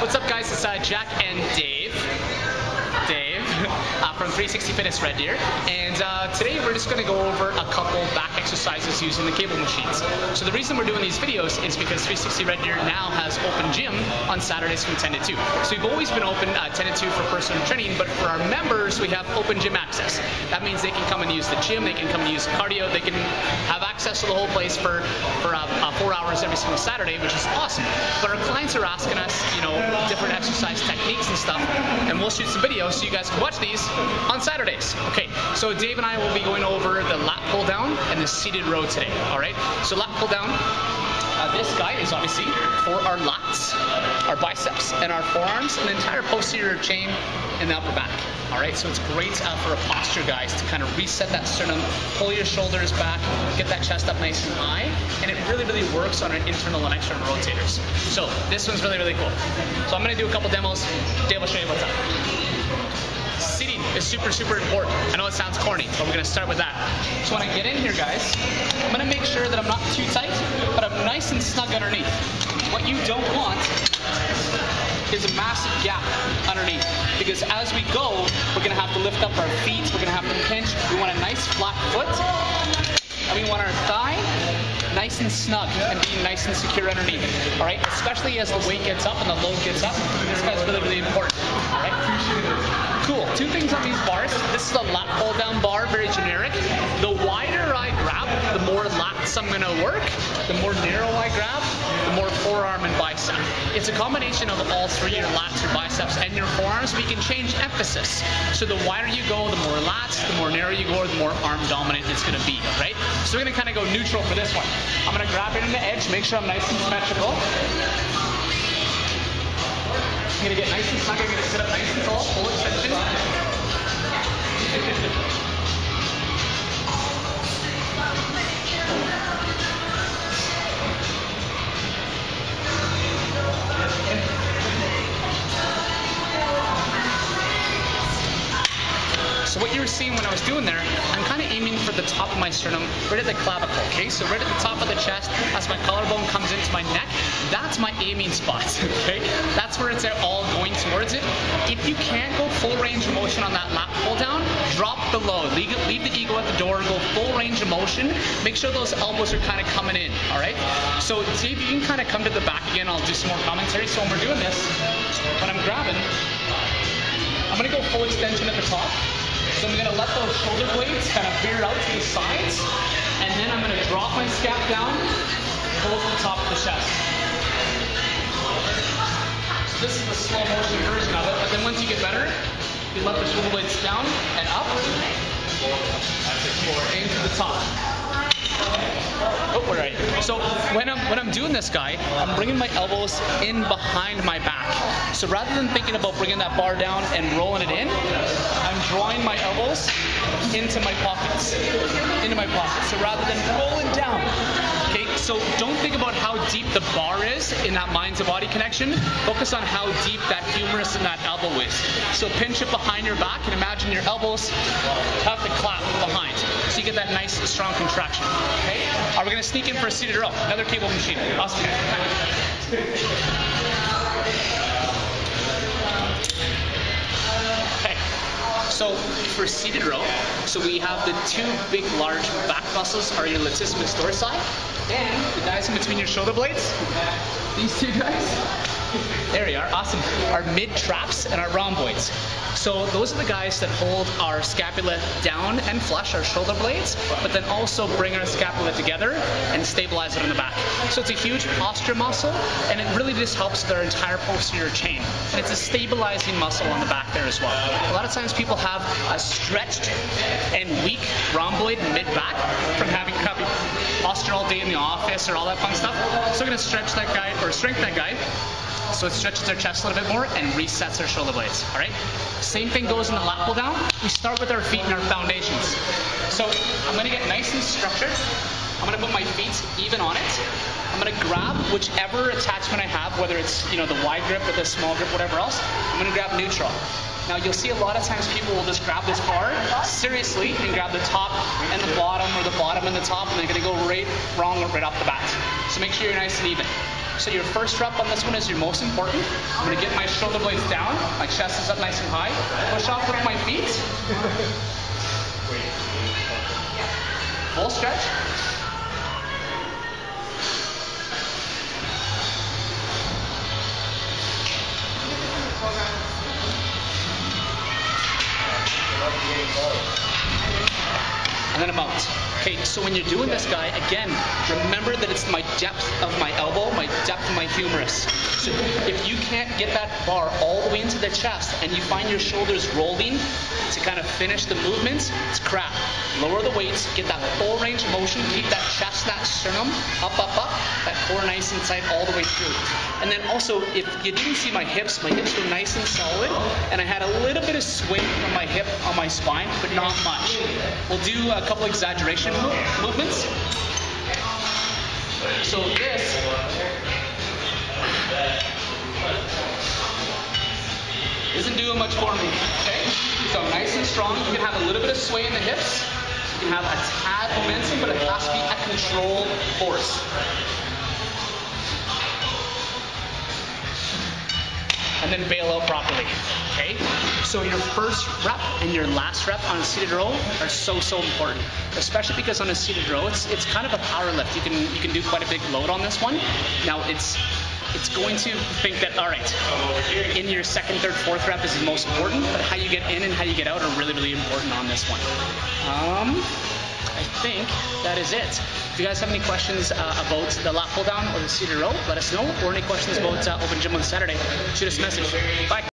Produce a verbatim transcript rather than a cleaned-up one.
What's up, guys? It's uh, Jack and Dave. Dave uh, from three sixty Fitness Red Deer, and uh, today we're just going to go over a couple back exercises using the cable machines. So the reason we're doing these videos is because three sixty Red Deer now has open gym on Saturdays from ten to two. So we've always been open uh, ten to two for personal training, but for our members we have open gym access. That means they can come and use the gym, they can come and use cardio, they can have access to the whole place for, for uh, uh, four hours every single Saturday, which is awesome. But our clients are asking us, you know, different exercise techniques and stuff, and we'll shoot some videos so you guys can watch these on Saturdays. Okay, so Dave and I will be going over the lat pulldown and the seated row today. All right, so lat pulldown. Uh, this guy is obviously for our lats, our biceps, and our forearms, and the entire posterior chain and the upper back. All right, so it's great uh, for a posture, guys, to kind of reset that sternum, pull your shoulders back, get that chest up nice and high, and it really, really works on our internal and external rotators. So this one's really, really cool. So I'm going to do a couple demos. Dave will show you what's up. Seating is super, super important. I know it sounds corny, but we're going to start with that. So when I get in here, guys, I'm going to make sure that I'm not too tight, but I'm nice and snug underneath. What you don't want is a massive gap underneath, because as we go, we're going to have to lift up our feet, we're going to have to pinch. We want a nice flat foot, and we want our thigh nice and snug and being nice and secure underneath. All right, especially as the weight gets up and the load gets up, this guy's really, really important. All right. Cool. Two things on these bars. This is a lat pull down bar, very generic. The wider I grab, the more lats I'm going to work. The more narrow I grab, the more forearm and bicep. It's a combination of all three, your lats, your biceps, and your forearms. We can change emphasis. So the wider you go, the more lats, the more narrow you go, the more arm dominant it's going to be, right? So we're going to kind of go neutral for this one. I'm going to grab it in the edge, make sure I'm nice and symmetrical. I'm going to get nice and snug, I'm going to sit up nice and tall, full extension. So what you were seeing when I was doing there, I'm kind of aiming for the top of my sternum, right at the clavicle, okay? So right at the top of the chest, as my collarbone comes into my neck, that's my aiming spot, okay? That's where it's all going towards it. If you can't go full range of motion on that lat pull down, drop the load. Leave, leave the ego at the door, go full range of motion. Make sure those elbows are kind of coming in, all right? So see if you can kind of come to the back again. I'll do some more commentary. So when we're doing this, when I'm grabbing, I'm gonna go full extension at the top. So I'm gonna let those shoulder blades kind of veer out to the sides, and then I'm gonna drop my scap down, pull to the top of the chest. This is the slow motion version of it, but then once you get better, you let the shoulder blades down and up, and to the top. Oh, all right. So when I'm when I'm doing this guy, I'm bringing my elbows in behind my back. So rather than thinking about bringing that bar down and rolling it in, I'm drawing my elbows into my pockets, into my pockets. So rather than rolling down, okay. So don't think about how deep the bar is in that mind to body connection. Focus on how deep that humerus and that elbow is. So pinch it behind your back and imagine your elbows have to clap behind. So you get that nice strong contraction. Okay. Are we going to sneak in for a seated row? Another cable machine. Awesome. Okay. So for seated row, so we have the two big, large back muscles are your latissimus dorsi and the guys in between your shoulder blades. These two guys. There we are, awesome. Our mid-traps and our rhomboids. So those are the guys that hold our scapula down and flush, our shoulder blades, but then also bring our scapula together and stabilize it in the back. So it's a huge posture muscle, and it really just helps their entire posterior chain. And it's a stabilizing muscle on the back there as well. A lot of times people have a stretched and weak rhomboid mid-back from having crappy posture all day in the office or all that fun stuff. So we're going to stretch that guy, or strengthen that guy, so it stretches their chest a little bit more and resets their shoulder blades, all right? Same thing goes in the lat pull down. We start with our feet and our foundations. So I'm gonna get nice and structured. I'm gonna put my feet even on it. I'm gonna grab whichever attachment I have, whether it's, you know, the wide grip or the small grip, whatever else, I'm gonna grab neutral. Now you'll see a lot of times people will just grab this bar seriously and grab the top and the bottom or the bottom and the top, and they're gonna go right wrong right off the bat. So make sure you're nice and even. So your first rep on this one is your most important. I'm going to get my shoulder blades down. My chest is up nice and high. Push off with my feet. Full stretch. And then I'm out. Okay, so when you're doing this guy, again, remember that it's my depth of my elbow, my depth of my humerus. So if you can't get that bar all the way into the chest and you find your shoulders rolling to kind of finish the movement, it's crap. Lower the weights, get that full range of motion, keep that chest, that sternum up, up, up, that core nice and tight all the way through. And then also, if you didn't see my hips, my hips were nice and solid, and I had a little bit of swing from my hip on my spine, but not much. We'll do a couple exaggeration movements. So this, isn't doing much for me, okay? So nice and strong, you can have a little bit of sway in the hips, you can have a tad momentum, but it has to be a controlled force. And then bail out properly, okay? So your first rep and your last rep on a seated row are so, so important, especially because on a seated row, it's it's kind of a power lift. You can, you can do quite a big load on this one. Now it's, it's going to think that, all right, in your second, third, fourth rep is the most important, but how you get in and how you get out are really, really important on this one. Um, I think that is it. If you guys have any questions uh, about the lat pulldown or the seated row, let us know. Or any questions about uh, Open Gym on Saturday, shoot us a message. Bye.